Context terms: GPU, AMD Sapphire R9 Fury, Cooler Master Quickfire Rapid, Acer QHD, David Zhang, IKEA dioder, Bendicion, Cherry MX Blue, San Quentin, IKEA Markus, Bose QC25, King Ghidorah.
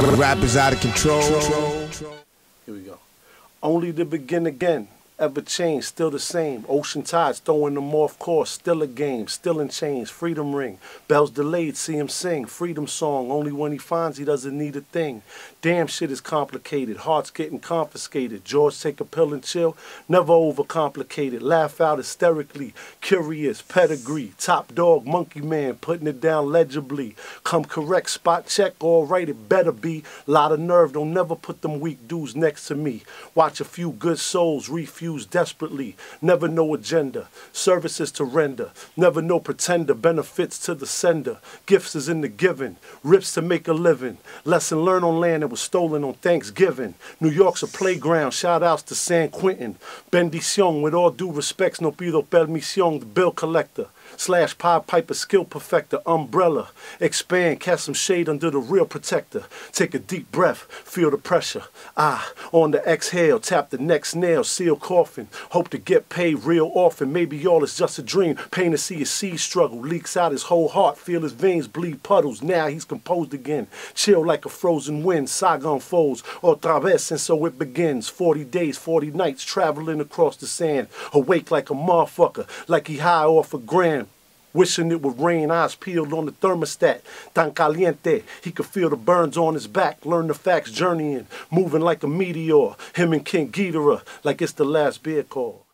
Rap is out of control. Here we go. Only to begin again, ever change, still the same. Ocean tides throwing them off course, still a game, still in chains. Freedom ring, bells delayed, see him sing. Freedom song, only when he finds he doesn't need a thing. Damn shit is complicated, hearts getting confiscated. George take a pill and chill, never overcomplicated. Laugh out hysterically, curious, pedigree. Top dog, monkey man, putting it down legibly. Come correct, spot check, alright it better be. Lot of nerve, don't never put them weak dudes next to me. Watch a few good souls refuse desperately, never no agenda, services to render, never no pretender, benefits to the sender, gifts is in the giving, rips to make a living, lesson learned on land that was stolen on Thanksgiving, New York's a playground, shout outs to San Quentin, Bendicion, with all due respects, no pido permisión, the bill collector, slash Pied Piper, skill perfector, umbrella, expand, cast some shade under the real protector, take a deep breath, feel the pressure, ah, on the exhale, tap the next nail, seal coffin, hope to get paid real often, maybe all is just a dream, pain to see his seed struggle, leaks out his whole heart, feel his veins bleed puddles, now he's composed again, chill like a frozen wind, saga unfolds, otra vez, and so it begins, 40 days, 40 nights, traveling across the sand, awake like a motherfucker, like he high off a gram. Wishing it would rain, eyes peeled on the thermostat. Tan caliente, he could feel the burns on his back. Learn the facts, journeying, moving like a meteor. Him and King Ghidorah, like it's the last beer call.